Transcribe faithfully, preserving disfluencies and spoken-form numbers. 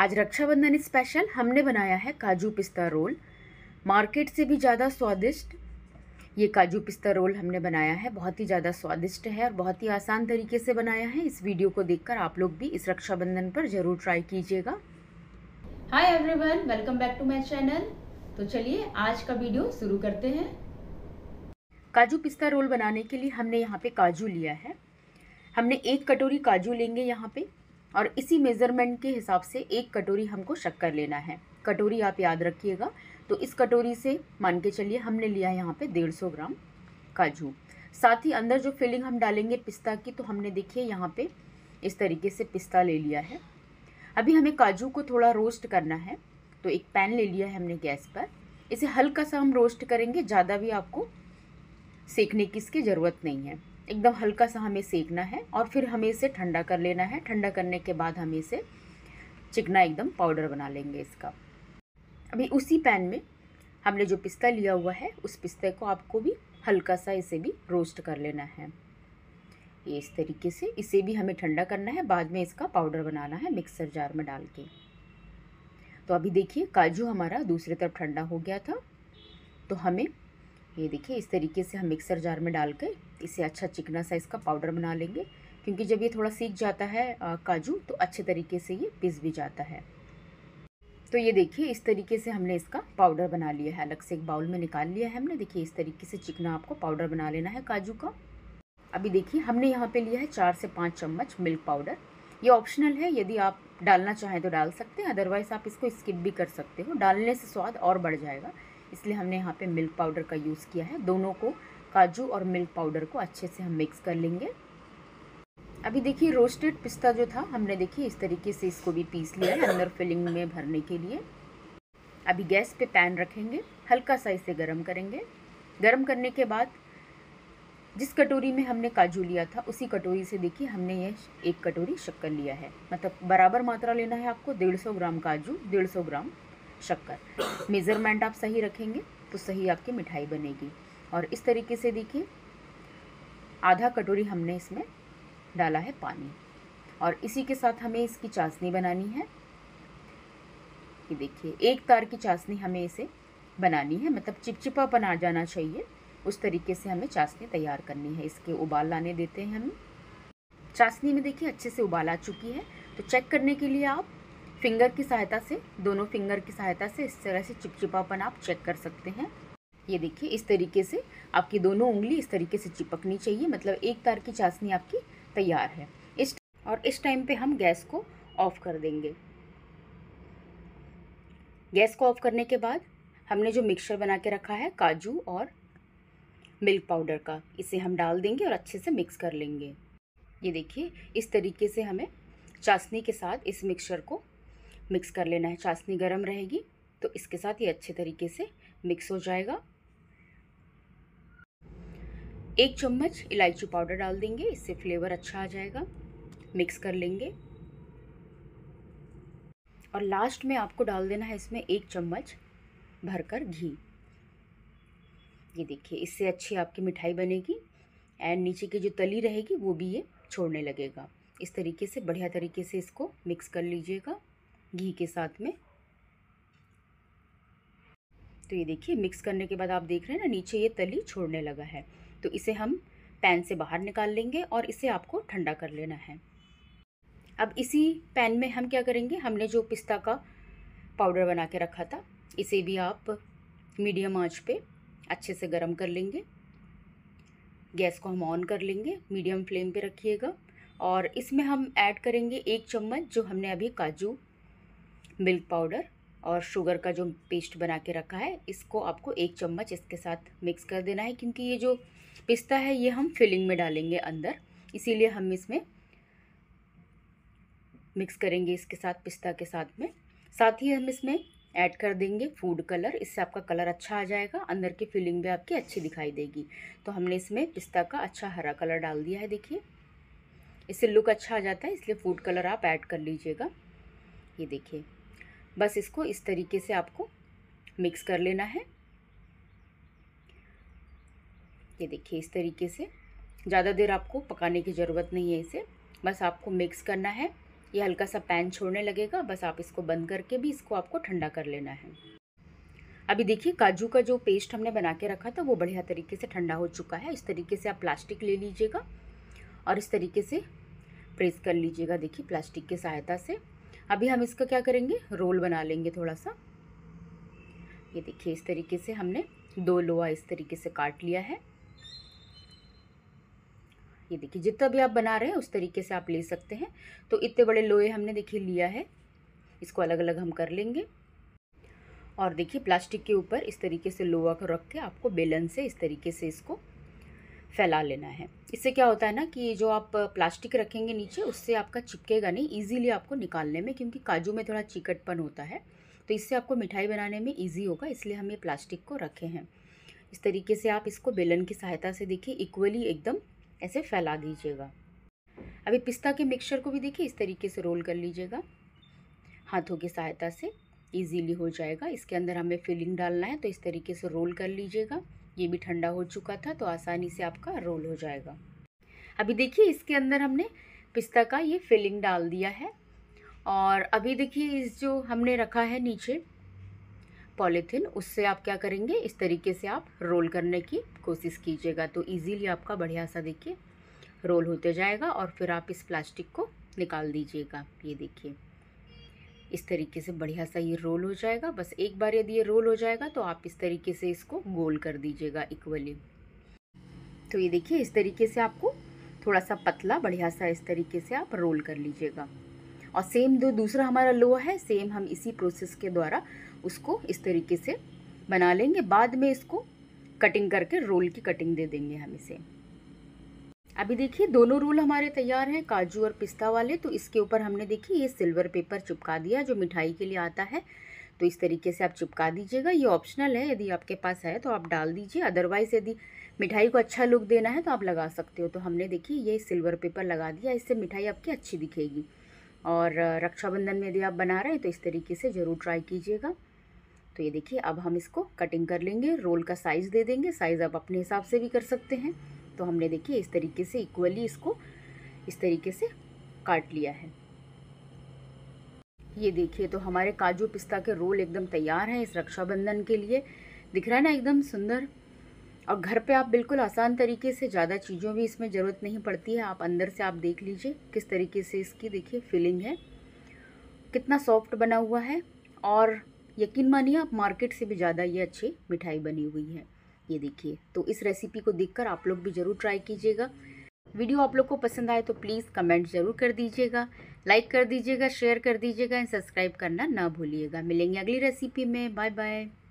आज रक्षाबंधन स्पेशल हमने बनाया है काजू पिस्ता रोल। मार्केट से भी ज़्यादा स्वादिष्ट ये काजू पिस्ता रोल हमने बनाया है। बहुत ही ज़्यादा स्वादिष्ट है और बहुत ही आसान तरीके से बनाया है। इस वीडियो को देखकर आप लोग भी इस रक्षाबंधन पर ज़रूर ट्राई कीजिएगा। Hi everyone, welcome back to my channel. तो चलिए आज का वीडियो शुरू करते हैं। काजू पिस्ता रोल बनाने के लिए हमने यहाँ पे काजू लिया है। हमने एक कटोरी काजू लेंगे यहाँ पे और इसी मेज़रमेंट के हिसाब से एक कटोरी हमको शक्कर लेना है। कटोरी आप याद रखिएगा। तो इस कटोरी से मान के चलिए हमने लिया है यहाँ पे डेढ़ सौ ग्राम काजू। साथ ही अंदर जो फिलिंग हम डालेंगे पिस्ता की, तो हमने देखिए यहाँ पे इस तरीके से पिस्ता ले लिया है। अभी हमें काजू को थोड़ा रोस्ट करना है, तो एक पैन ले लिया है हमने गैस पर। इसे हल्का सा हम रोस्ट करेंगे, ज़्यादा भी आपको सेकने की इसकी ज़रूरत नहीं है। एकदम हल्का सा हमें सेकना है और फिर हमें इसे ठंडा कर लेना है। ठंडा करने के बाद हम इसे चिकना एकदम पाउडर बना लेंगे इसका। अभी उसी पैन में हमने जो पिस्ता लिया हुआ है, उस पिस्ते को आपको भी हल्का सा इसे भी रोस्ट कर लेना है। ये इस तरीके से इसे भी हमें ठंडा करना है, बाद में इसका पाउडर बनाना है मिक्सर जार में डाल के। तो अभी देखिए काजू हमारा दूसरी तरफ ठंडा हो गया था, तो हमें ये देखिए इस तरीके से हम मिक्सर जार में डाल के इसे अच्छा चिकना सा इसका पाउडर बना लेंगे। क्योंकि जब ये थोड़ा सीख जाता है काजू, तो अच्छे तरीके से ये पिस भी जाता है। तो ये देखिए इस तरीके से हमने इसका पाउडर बना लिया है। अलग से एक बाउल में निकाल लिया है हमने। देखिए इस तरीके से चिकना आपको पाउडर बना लेना है काजू का। अभी देखिए हमने यहाँ पे लिया है चार से पाँच चम्मच मिल्क पाउडर। ये ऑप्शनल है, यदि आप डालना चाहें तो डाल सकते हैं, अदरवाइज़ आप इसको स्किप भी कर सकते हो। डालने से स्वाद और बढ़ जाएगा, इसलिए हमने यहाँ पे मिल्क पाउडर का यूज़ किया है। दोनों को, काजू और मिल्क पाउडर को, अच्छे से हम मिक्स कर लेंगे। अभी देखिए रोस्टेड पिस्ता जो था, हमने देखिए इस तरीके से इसको भी पीस लिया है अंदर फिलिंग में भरने के लिए। अभी गैस पे पैन रखेंगे, हल्का सा इसे गर्म करेंगे। गर्म करने के बाद जिस कटोरी में हमने काजू लिया था, उसी कटोरी से देखिए हमने ये एक कटोरी शक्कर लिया है। मतलब बराबर मात्रा लेना है आपको, डेढ़ सौ ग्राम काजू, डेढ़ सौ ग्राम शक्कर। मेज़रमेंट आप सही रखेंगे तो सही आपकी मिठाई बनेगी। और इस तरीके से देखिए आधा कटोरी हमने इसमें डाला है पानी। और इसी के साथ हमें इसकी चाशनी बनानी है। ये देखिए एक तार की चाशनी हमें इसे बनानी है, मतलब चिपचिपापन आ जाना चाहिए, उस तरीके से हमें चाशनी तैयार करनी है। इसके उबाल लाने देते हैं हम। चाशनी में देखिए अच्छे से उबाल आ चुकी है, तो चेक करने के लिए आप फिंगर की सहायता से, दोनों फिंगर की सहायता से इस तरह से चिपचिपापन आप चेक कर सकते हैं। ये देखिए इस तरीके से आपकी दोनों उंगली इस तरीके से चिपकनी चाहिए, मतलब एक तार की चाशनी आपकी तैयार है। इस और इस टाइम पे हम गैस को ऑफ कर देंगे। गैस को ऑफ करने के बाद हमने जो मिक्सचर बना के रखा है काजू और मिल्क पाउडर का, इसे हम डाल देंगे और अच्छे से मिक्स कर लेंगे। ये देखिए इस तरीके से हमें चाशनी के साथ इस मिक्सचर को मिक्स कर लेना है। चाशनी गर्म रहेगी तो इसके साथ ये अच्छे तरीके से मिक्स हो जाएगा। एक चम्मच इलायची पाउडर डाल देंगे, इससे फ्लेवर अच्छा आ जाएगा। मिक्स कर लेंगे और लास्ट में आपको डाल देना है इसमें एक चम्मच भरकर घी। ये देखिए इससे अच्छी आपकी मिठाई बनेगी एंड नीचे की जो तली रहेगी वो भी ये छोड़ने लगेगा। इस तरीके से बढ़िया तरीके से इसको मिक्स कर लीजिएगा घी के साथ में। तो ये देखिए मिक्स करने के बाद आप देख रहे हैं ना, नीचे ये तली छोड़ने लगा है। तो इसे हम पैन से बाहर निकाल लेंगे और इसे आपको ठंडा कर लेना है। अब इसी पैन में हम क्या करेंगे, हमने जो पिस्ता का पाउडर बना के रखा था, इसे भी आप मीडियम आंच पे अच्छे से गर्म कर लेंगे। गैस को हम ऑन कर लेंगे, मीडियम फ्लेम पे रखिएगा। और इसमें हम ऐड करेंगे एक चम्मच जो हमने अभी काजू, मिल्क पाउडर और शुगर का जो पेस्ट बना के रखा है, इसको आपको एक चम्मच इसके साथ मिक्स कर देना है। क्योंकि ये जो पिस्ता है ये हम फिलिंग में डालेंगे अंदर, इसीलिए हम इसमें मिक्स करेंगे इसके साथ, पिस्ता के साथ में। साथ ही हम इसमें ऐड कर देंगे फूड कलर, इससे आपका कलर अच्छा आ जाएगा, अंदर की फिलिंग भी आपकी अच्छी दिखाई देगी। तो हमने इसमें पिस्ता का अच्छा हरा कलर डाल दिया है। देखिए इससे लुक अच्छा आ जाता है, इसलिए फूड कलर आप ऐड कर लीजिएगा। ये देखिए बस इसको इस तरीके से आपको मिक्स कर लेना है। ये देखिए इस तरीके से ज़्यादा देर आपको पकाने की ज़रूरत नहीं है, इसे बस आपको मिक्स करना है। ये हल्का सा पैन छोड़ने लगेगा। बस आप इसको बंद करके भी इसको आपको ठंडा कर लेना है। अभी देखिए काजू का जो पेस्ट हमने बना के रखा था वो बढ़िया तरीके से ठंडा हो चुका है। इस तरीके से आप प्लास्टिक ले लीजिएगा और इस तरीके से प्रेस कर लीजिएगा, देखिए प्लास्टिक की सहायता से। अभी हम इसका क्या करेंगे, रोल बना लेंगे थोड़ा सा। ये देखिए इस तरीके से हमने दो लोआ इस तरीके से काट लिया है। ये देखिए जितना भी आप बना रहे हैं उस तरीके से आप ले सकते हैं। तो इतने बड़े लोए हमने देखिए लिया है, इसको अलग अलग हम कर लेंगे। और देखिए प्लास्टिक के ऊपर इस तरीके से लोआ को रख के आपको बेलन से इस तरीके से इसको फैला लेना है। इससे क्या होता है ना कि जो आप प्लास्टिक रखेंगे नीचे उससे आपका चिपकेगा नहीं इजीली आपको निकालने में, क्योंकि काजू में थोड़ा चिकटपन होता है। तो इससे आपको मिठाई बनाने में इजी होगा, इसलिए हम ये प्लास्टिक को रखे हैं। इस तरीके से आप इसको बेलन की सहायता से देखिए इक्वली एकदम ऐसे फैला दीजिएगा। अभी पिस्ता के मिक्सचर को भी देखिए इस तरीके से रोल कर लीजिएगा हाथों की सहायता से, ईजीली हो जाएगा। इसके अंदर हमें फिलिंग डालना है तो इस तरीके से रोल कर लीजिएगा। ये भी ठंडा हो चुका था तो आसानी से आपका रोल हो जाएगा। अभी देखिए इसके अंदर हमने पिस्ता का ये फिलिंग डाल दिया है। और अभी देखिए इस जो हमने रखा है नीचे पॉलीथिन, उससे आप क्या करेंगे, इस तरीके से आप रोल करने की कोशिश कीजिएगा। तो इजीली आपका बढ़िया सा देखिए रोल होते जाएगा। और फिर आप इस प्लास्टिक को निकाल दीजिएगा। ये देखिए इस तरीके से बढ़िया सा ये रोल हो जाएगा। बस एक बार यदि ये रोल हो जाएगा तो आप इस तरीके से इसको गोल कर दीजिएगा इक्वली। तो ये देखिए इस तरीके से आपको थोड़ा सा पतला बढ़िया सा इस तरीके से आप रोल कर लीजिएगा। और सेम जो दूसरा हमारा लोआ है सेम हम इसी प्रोसेस के द्वारा उसको इस तरीके से बना लेंगे। बाद में इसको कटिंग करके रोल की कटिंग दे देंगे हम इसे। अभी देखिए दोनों रोल हमारे तैयार हैं, काजू और पिस्ता वाले। तो इसके ऊपर हमने देखिए ये सिल्वर पेपर चिपका दिया जो मिठाई के लिए आता है। तो इस तरीके से आप चिपका दीजिएगा। ये ऑप्शनल है, यदि आपके पास है तो आप डाल दीजिए, अदरवाइज़ यदि मिठाई को अच्छा लुक देना है तो आप लगा सकते हो। तो हमने देखिए ये सिल्वर पेपर लगा दिया, इससे मिठाई आपकी अच्छी दिखेगी। और रक्षाबंधन में यदि आप बना रहे हैं तो इस तरीके से ज़रूर ट्राई कीजिएगा। तो ये देखिए अब हम इसको कटिंग कर लेंगे, रोल का साइज़ दे देंगे। साइज़ आप अपने हिसाब से भी कर सकते हैं। तो हमने देखिए इस तरीके से इक्वली इसको इस तरीके से काट लिया है। ये देखिए तो हमारे काजू पिस्ता के रोल एकदम तैयार हैं इस रक्षाबंधन के लिए। दिख रहा है ना एकदम सुंदर। और घर पे आप बिल्कुल आसान तरीके से, ज़्यादा चीज़ों भी इसमें ज़रूरत नहीं पड़ती है। आप अंदर से आप देख लीजिए किस तरीके से इसकी देखिए फिलिंग है, कितना सॉफ्ट बना हुआ है। और यकीन मानिए आप मार्केट से भी ज़्यादा ये अच्छी मिठाई बनी हुई है। ये देखिए तो इस रेसिपी को देखकर आप लोग भी ज़रूर ट्राई कीजिएगा। वीडियो आप लोग को पसंद आए तो प्लीज़ कमेंट ज़रूर कर दीजिएगा, लाइक कर दीजिएगा, शेयर कर दीजिएगा एंड सब्सक्राइब करना ना भूलिएगा। मिलेंगे अगली रेसिपी में, बाय बाय।